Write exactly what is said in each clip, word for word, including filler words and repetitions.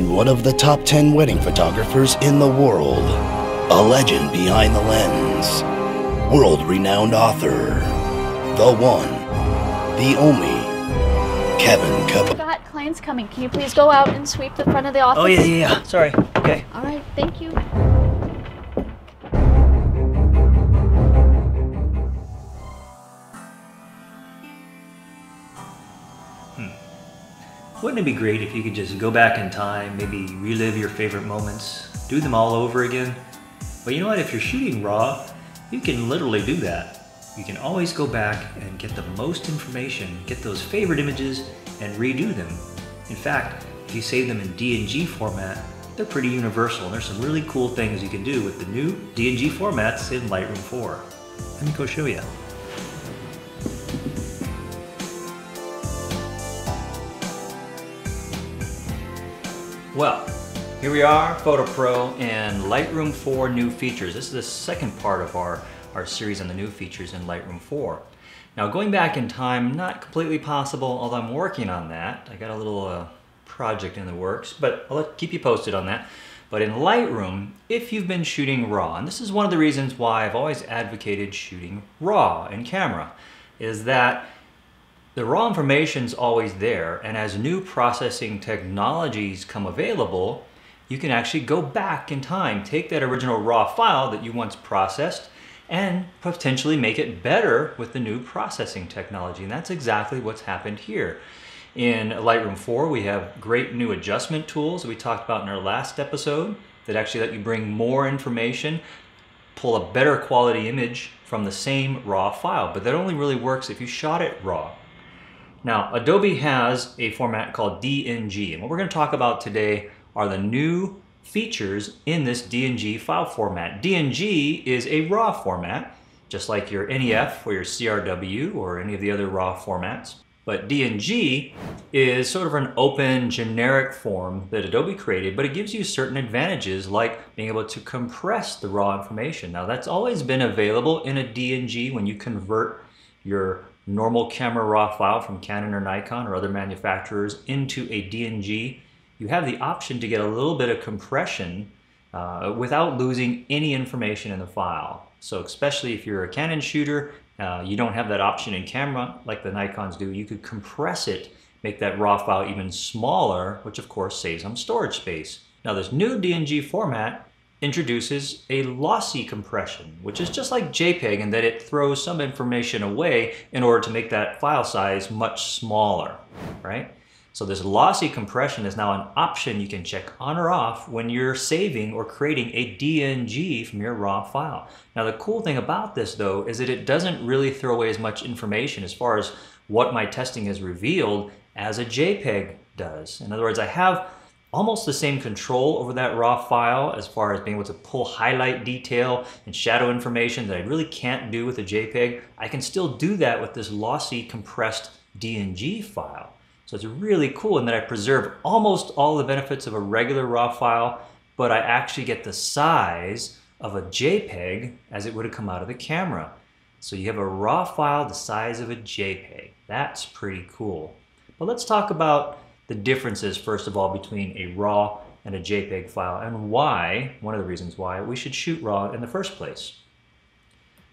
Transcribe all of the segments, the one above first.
named one of the top ten wedding photographers in the world, a legend behind the lens, world-renowned author, the one, the only, Kevin Kubota. We've got clients coming. Can you please go out and sweep the front of the office? Oh, yeah, yeah, yeah. Sorry. Okay. All right. Thank you. Wouldn't it be great if you could just go back in time, maybe relive your favorite moments, do them all over again? But you know what, if you're shooting RAW, you can literally do that. You can always go back and get the most information, get those favorite images, and redo them. In fact, if you save them in D N G format, they're pretty universal, and there's some really cool things you can do with the new D N G formats in Lightroom four. Let me go show you. Well, here we are, PhotoPro and Lightroom four new features. This is the second part of our, our series on the new features in Lightroom four. Now, going back in time, not completely possible, although I'm working on that. I got a little uh, project in the works, but I'll keep you posted on that. But in Lightroom, if you've been shooting RAW, and this is one of the reasons why I've always advocated shooting RAW in camera, is that the raw information's always there, and as new processing technologies come available, you can actually go back in time, take that original raw file that you once processed, and potentially make it better with the new processing technology. And that's exactly what's happened here. In Lightroom four, we have great new adjustment tools that we talked about in our last episode that actually let you bring more information, pull a better quality image from the same raw file. But that only really works if you shot it raw. Now, Adobe has a format called D N G, and what we're going to talk about today are the new features in this D N G file format. D N G is a RAW format, just like your N E F or your C R W or any of the other RAW formats. But D N G is sort of an open, generic form that Adobe created, but it gives you certain advantages like being able to compress the raw information. Now, that's always been available in a D N G when you convert your normal camera raw file from Canon or Nikon or other manufacturers into a D N G, you have the option to get a little bit of compression uh, without losing any information in the file. So especially if you're a Canon shooter, uh, you don't have that option in camera like the Nikons do. You could compress it, make that raw file even smaller, which of course saves some storage space. Now this new D N G format introduces a lossy compression, which is just like JPEG in that it throws some information away in order to make that file size much smaller, right? So this lossy compression is now an option you can check on or off when you're saving or creating a D N G from your raw file. Now the cool thing about this though is that it doesn't really throw away as much information as far as what my testing has revealed as a JPEG does. In other words, I have almost the same control over that raw file as far as being able to pull highlight detail and shadow information that I really can't do with a JPEG. I can still do that with this lossy compressed D N G file. So it's really cool in that I preserve almost all the benefits of a regular raw file, but I actually get the size of a JPEG as it would have come out of the camera. So you have a raw file the size of a JPEG. That's pretty cool. But let's talk about the differences, first of all, between a RAW and a JPEG file and why, one of the reasons why, we should shoot RAW in the first place.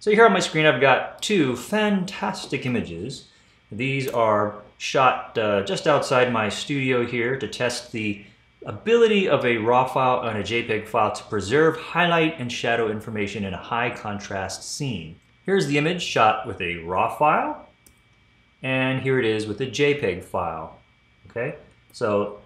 So here on my screen I've got two fantastic images. These are shot uh, just outside my studio here to test the ability of a RAW file and a JPEG file to preserve, highlight, and shadow information in a high contrast scene. Here's the image shot with a RAW file, and here it is with a JPEG file. Okay, so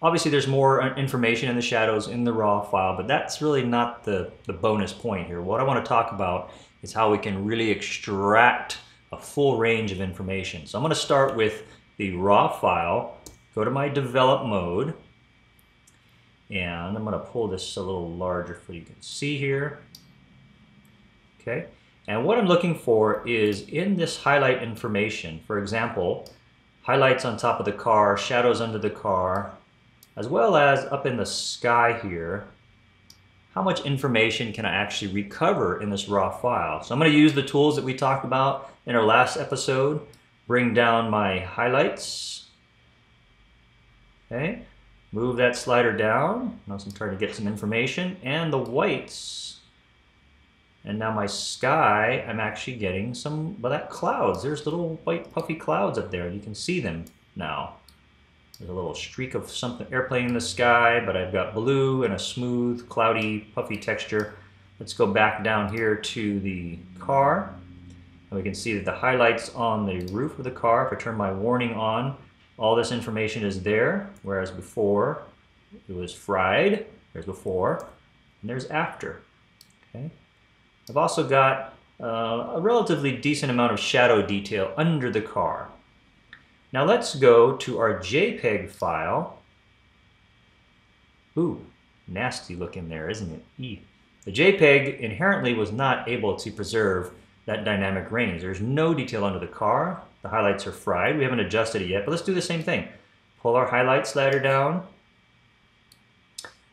obviously there's more information in the shadows in the raw file, but that's really not the, the bonus point here. What I want to talk about is how we can really extract a full range of information. So I'm going to start with the raw file, go to my develop mode, and I'm going to pull this a little larger so you can see here. Okay, and what I'm looking for is in this highlight information, for example, highlights on top of the car, shadows under the car, as well as up in the sky here, how much information can I actually recover in this raw file? So I'm going to use the tools that we talked about in our last episode, bring down my highlights, okay, Move that slider down. Now I'm trying to get some information and the whites. And now my sky, I'm actually getting some, well, that clouds. There's little white puffy clouds up there. You can see them now. There's a little streak of something, airplane in the sky, but I've got blue and a smooth, cloudy, puffy texture. Let's go back down here to the car. And we can see that the highlights on the roof of the car, if I turn my warning on, all this information is there, whereas before it was fried. There's before, and there's after. Okay. I've also got uh, a relatively decent amount of shadow detail under the car. Now let's go to our JPEG file. Ooh, nasty looking there, isn't it? E. The JPEG inherently was not able to preserve that dynamic range. There's no detail under the car. The highlights are fried. We haven't adjusted it yet, but let's do the same thing. Pull our highlight slider down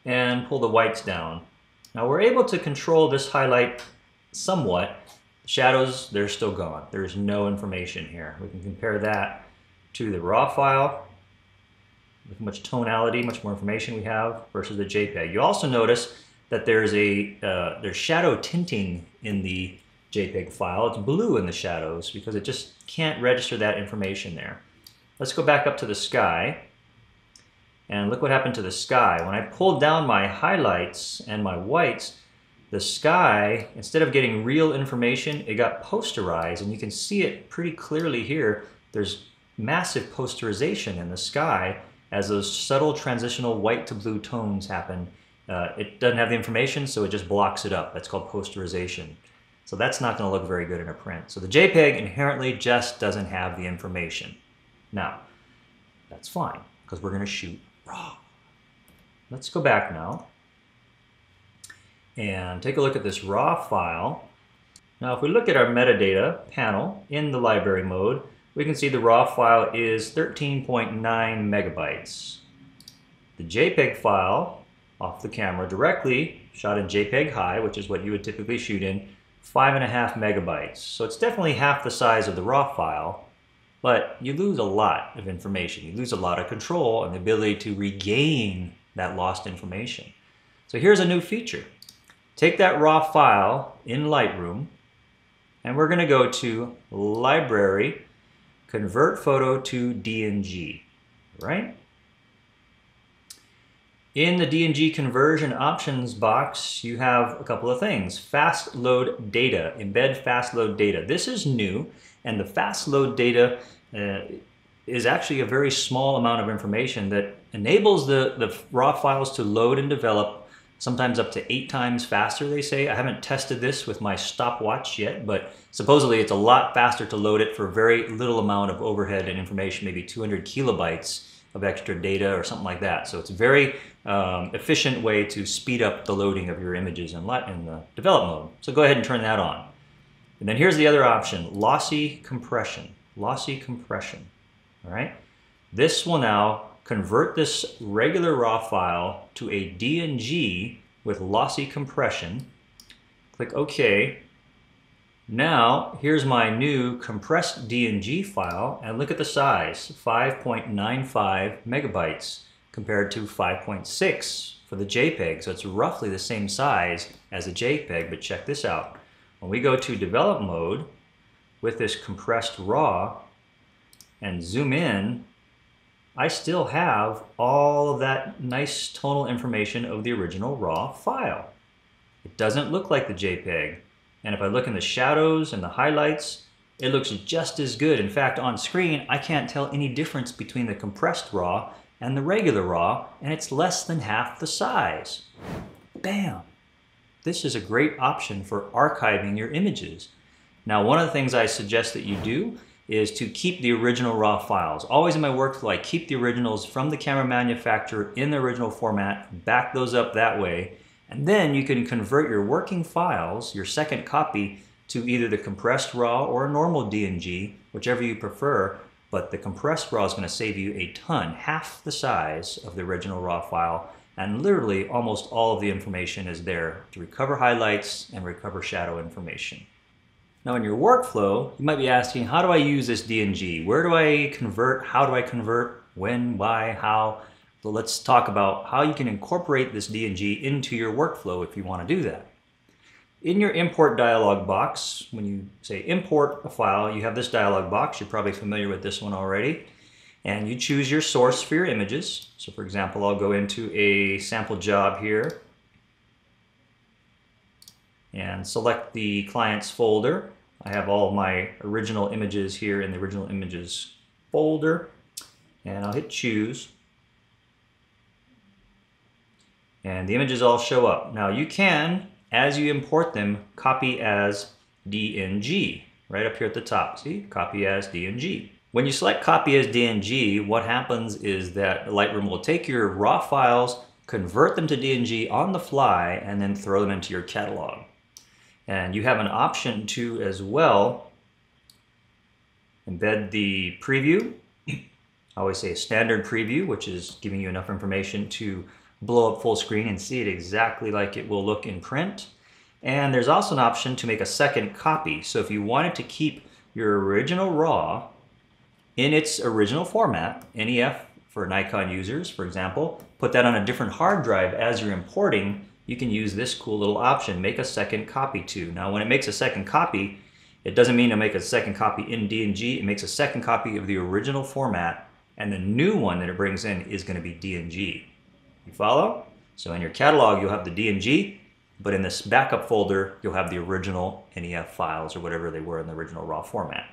and pull the whites down. Now we're able to control this highlight somewhat. Shadows, they're still gone. There's no information here. We can compare that to the RAW file. Look how much tonality, much more information we have versus the JPEG. You also notice that there's a uh, there's shadow tinting in the JPEG file. It's blue in the shadows because it just can't register that information there. Let's go back up to the sky and look what happened to the sky. When I pulled down my highlights and my whites, the sky, instead of getting real information, it got posterized, and you can see it pretty clearly here. There's massive posterization in the sky as those subtle transitional white to blue tones happen. Uh, it doesn't have the information, so it just blocks it up. That's called posterization. So that's not going to look very good in a print. So the JPEG inherently just doesn't have the information. Now, that's fine, because we're going to shoot RAW. Let's go back now and take a look at this RAW file. Now, if we look at our metadata panel in the library mode, we can see the RAW file is thirteen point nine megabytes. The JPEG file off the camera directly, shot in JPEG high, which is what you would typically shoot in, five and a half megabytes. So it's definitely half the size of the RAW file, but you lose a lot of information. You lose a lot of control and the ability to regain that lost information. So here's a new feature. Take that RAW file in Lightroom, and we're going to go to Library, Convert Photo to D N G, right? In the D N G conversion options box, you have a couple of things. Fast load data, embed fast load data. This is new, and the fast load data uh, is actually a very small amount of information that enables the, the RAW files to load and develop, sometimes up to eight times faster, they say. I haven't tested this with my stopwatch yet, but supposedly it's a lot faster to load it for very little amount of overhead and information, maybe two hundred kilobytes. Of extra data or something like that. So it's a very um, efficient way to speed up the loading of your images in, in the develop mode. So go ahead and turn that on. And then here's the other option, lossy compression. Lossy compression, all right? This will now convert this regular RAW file to a D N G with lossy compression. Click OK. Now, here's my new compressed D N G file, and look at the size, five point nine five megabytes compared to five point six for the JPEG. So it's roughly the same size as a JPEG, but check this out. When we go to develop mode with this compressed RAW and zoom in, I still have all of that nice tonal information of the original RAW file. It doesn't look like the JPEG. And if I look in the shadows and the highlights, it looks just as good. In fact, on screen, I can't tell any difference between the compressed RAW and the regular RAW, and it's less than half the size. Bam! This is a great option for archiving your images. Now, one of the things I suggest that you do is to keep the original RAW files. Always in my workflow, I keep the originals from the camera manufacturer in the original format, back those up that way. And then you can convert your working files, your second copy, to either the compressed RAW or a normal D N G, whichever you prefer, but the compressed RAW is going to save you a ton, half the size of the original RAW file, and literally almost all of the information is there to recover highlights and recover shadow information. Now in your workflow, you might be asking, how do I use this D N G? Where do I convert? How do I convert? When? Why? How? So let's talk about how you can incorporate this D N G into your workflow if you want to do that. In your import dialog box, when you say import a file, you have this dialog box. You're probably familiar with this one already. And you choose your source for your images. So for example, I'll go into a sample job here and select the client's folder. I have all my original images here in the original images folder. And I'll hit choose. And the images all show up. Now you can, as you import them, copy as D N G, right up here at the top. See, copy as D N G. When you select copy as D N G, what happens is that Lightroom will take your RAW files, convert them to D N G on the fly, and then throw them into your catalog. And you have an option to, as well, embed the preview. I always say standard preview, which is giving you enough information to blow up full screen and see it exactly like it will look in print. And there's also an option to make a second copy. So if you wanted to keep your original RAW in its original format, N E F for Nikon users, for example, put that on a different hard drive as you're importing, you can use this cool little option, make a second copy to. Now when it makes a second copy, it doesn't mean to make a second copy in D N G, it makes a second copy of the original format, and the new one that it brings in is going to be D N G. You follow? So in your catalog, you'll have the D N G, but in this backup folder, you'll have the original N E F files or whatever they were in the original RAW format.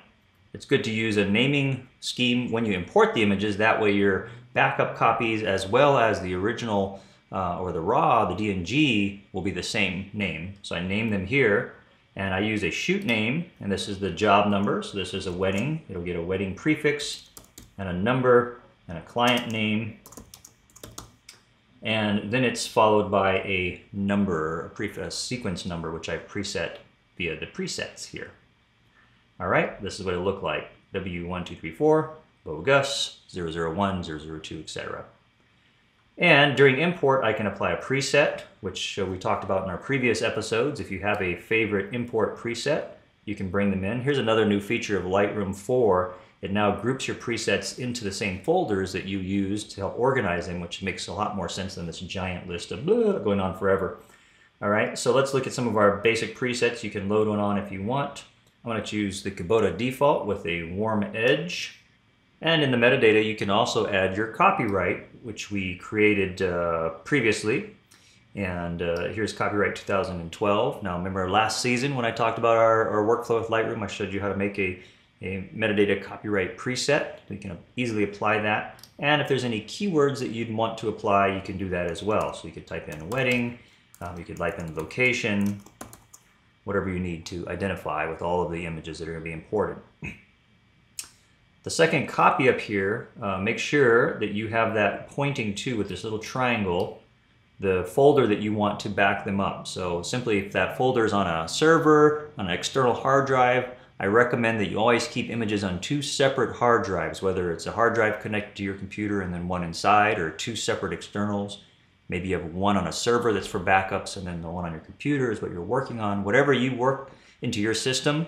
It's good to use a naming scheme when you import the images. That way your backup copies as well as the original uh, or the RAW, the D N G, will be the same name. So I name them here and I use a shoot name, and this is the job number. So this is a wedding. It'll get a wedding prefix and a number and a client name. And then it's followed by a number, a, pre a sequence number, which I preset via the presets here. All right, this is what it looked like. W one two three four, Bogus, zero zero one, zero zero two, et cetera. And during import, I can apply a preset, which we talked about in our previous episodes. If you have a favorite import preset, you can bring them in. Here's another new feature of Lightroom four. It now groups your presets into the same folders that you use to help organize them, which makes a lot more sense than this giant list of blah, going on forever. All right, so let's look at some of our basic presets. You can load one on if you want. I'm going to choose the Kubota default with a warm edge. And in the metadata, you can also add your copyright, which we created uh, previously. And uh, here's copyright two thousand twelve. Now, remember last season when I talked about our, our workflow with Lightroom, I showed you how to make a a metadata copyright preset. You can easily apply that. And if there's any keywords that you'd want to apply, you can do that as well. So you could type in wedding, um, you could type in location, whatever you need to identify with all of the images that are going to be imported. The second copy up here, uh, make sure that you have that pointing to, with this little triangle, the folder that you want to back them up. So simply, if that folder is on a server, on an external hard drive, I recommend that you always keep images on two separate hard drives, whether it's a hard drive connected to your computer and then one inside, or two separate externals. Maybe you have one on a server that's for backups, and then the one on your computer is what you're working on. Whatever you work into your system,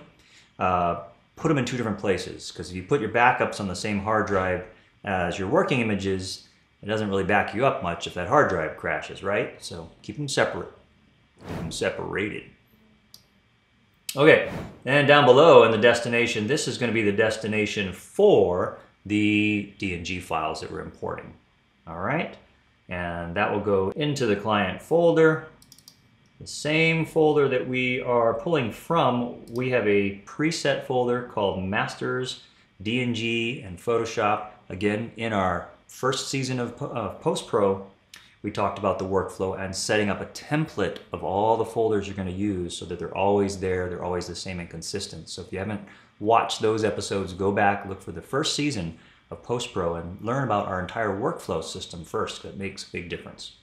uh, put them in two different places, because if you put your backups on the same hard drive as your working images, it doesn't really back you up much if that hard drive crashes, right? So keep them separate, keep them separated. Okay, and down below in the destination, this is going to be the destination for the D N G files that we're importing. All right, and that will go into the client folder. The same folder that we are pulling from, we have a preset folder called Masters, D N G, and Photoshop. Again, in our first season of uh, Post-Pro, we talked about the workflow and setting up a template of all the folders you're going to use so that they're always there, they're always the same and consistent. So if you haven't watched those episodes, go back, look for the first season of Post-Pro and learn about our entire workflow system first. That makes a big difference.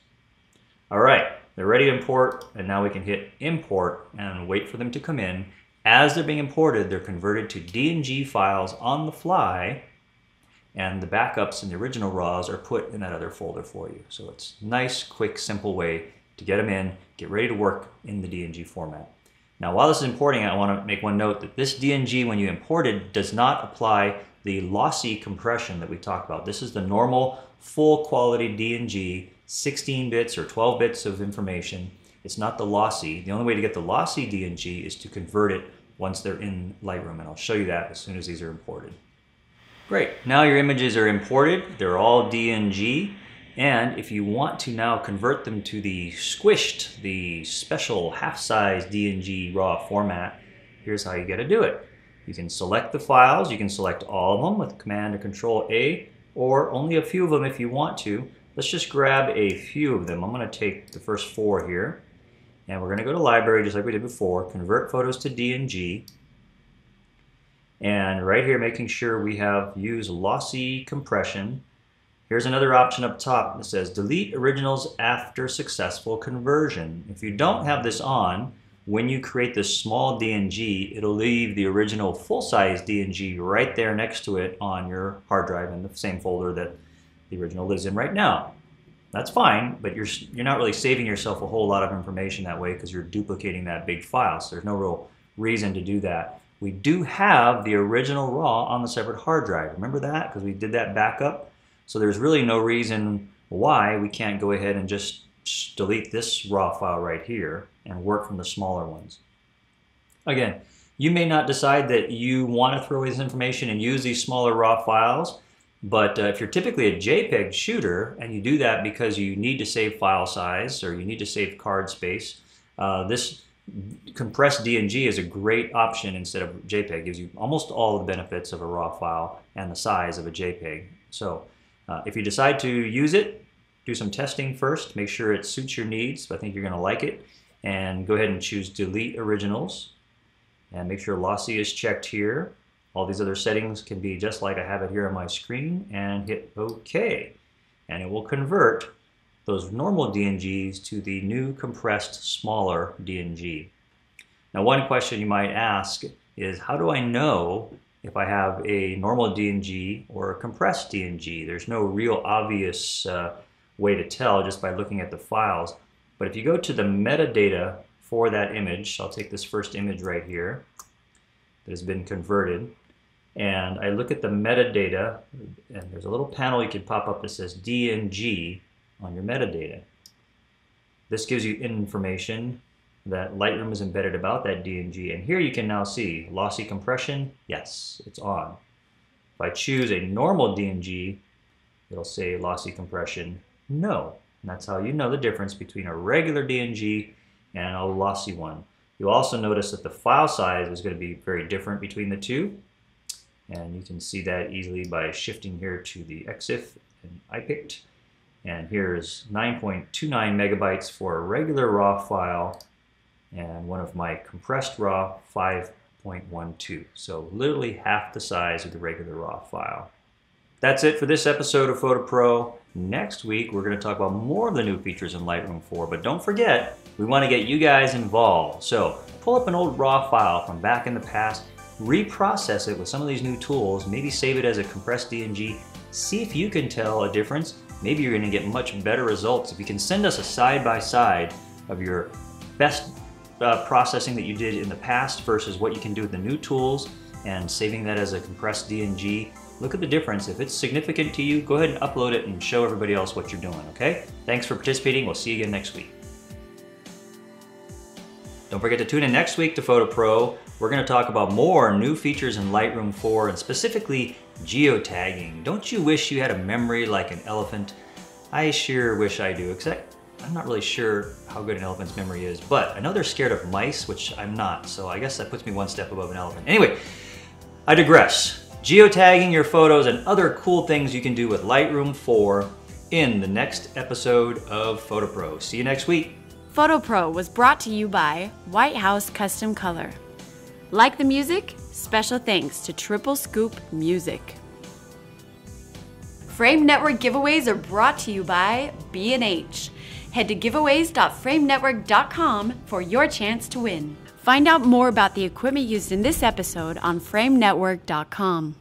All right, they're ready to import, and now we can hit import and wait for them to come in. As they're being imported, they're converted to D N G files on the fly, and the backups and the original RAWs are put in that other folder for you. So it's a nice, quick, simple way to get them in, get ready to work in the D N G format. Now, while this is importing, I want to make one note that this D N G, when you import it, does not apply the lossy compression that we talked about. This is the normal full quality D N G, sixteen bits or twelve bits of information. It's not the lossy. The only way to get the lossy D N G is to convert it once they're in Lightroom, and I'll show you that as soon as these are imported. Great, now your images are imported. They're all D N G. And if you want to now convert them to the squished, the special half-size D N G RAW format, here's how you get to do it. You can select the files, you can select all of them with Command or Control A, or only a few of them if you want to. Let's just grab a few of them. I'm gonna take the first four here, and we're gonna go to Library just like we did before, Convert Photos to D N G, and right here making sure we have Use Lossy Compression. Here's another option up top that says delete originals after successful conversion. If you don't have this on, when you create this small D N G, it'll leave the original full-size D N G right there next to it on your hard drive in the same folder that the original lives in right now. That's fine, but you're, you're not really saving yourself a whole lot of information that way because you're duplicating that big file, so there's no real reason to do that. We do have the original RAW on the separate hard drive. Remember that? Because we did that backup. So there's really no reason why we can't go ahead and just delete this RAW file right here and work from the smaller ones. Again, you may not decide that you want to throw away this information and use these smaller RAW files, but uh, if you're typically a JPEG shooter and you do that because you need to save file size or you need to save card space, uh, this compressed D N G is a great option instead of JPEG. It gives you almost all the benefits of a RAW file and the size of a JPEG. So. Uh, if you decide to use it, do some testing first, make sure it suits your needs. I think you're going to like it. And go ahead and choose Delete Originals. And make sure Lossy is checked here. All these other settings can be just like I have it here on my screen. And hit OK. And it will convert those normal D N Gs to the new compressed, smaller D N G. Now, one question you might ask is, how do I know if I have a normal D N G or a compressed D N G? There's no real obvious uh, way to tell just by looking at the files. But if you go to the metadata for that image, I'll take this first image right here that has been converted, and I look at the metadata, and there's a little panel you can pop up that says D N G on your metadata. This gives you information that Lightroom is embedded about that D N G, and here you can now see lossy compression, yes, it's on. If I choose a normal D N G, it'll say lossy compression, no. And that's how you know the difference between a regular D N G and a lossy one. You'll also notice that the file size is going to be very different between the two, and you can see that easily by shifting here to the EXIF and I P I C T, and here's nine point two nine megabytes for a regular RAW file, and one of my compressed RAW, five point one two. So literally half the size of the regular RAW file. That's it for this episode of PhotoPro. Next week, we're going to talk about more of the new features in Lightroom four, but don't forget, we want to get you guys involved. So pull up an old RAW file from back in the past, reprocess it with some of these new tools, maybe save it as a compressed D N G, see if you can tell a difference. Maybe you're going to get much better results if you can send us a side-by-side of your best Uh, processing that you did in the past versus what you can do with the new tools and saving that as a compressed D N G. Look at the difference. If it's significant to you, go ahead and upload it and show everybody else what you're doing, okay? Thanks for participating. We'll see you again next week. Don't forget to tune in next week to PhotoPro. We're going to talk about more new features in Lightroom four and specifically geotagging. Don't you wish you had a memory like an elephant? I sure wish I do, except I'm not really sure how good an elephant's memory is, but I know they're scared of mice, which I'm not, so I guess that puts me one step above an elephant. Anyway, I digress. Geotagging your photos and other cool things you can do with Lightroom four in the next episode of PhotoPro. See you next week. PhotoPro was brought to you by White House Custom Color. Like the music? Special thanks to Triple Scoop Music. Frame Network giveaways are brought to you by B and H. Head to giveaways dot frame network dot com for your chance to win. Find out more about the equipment used in this episode on frame network dot com.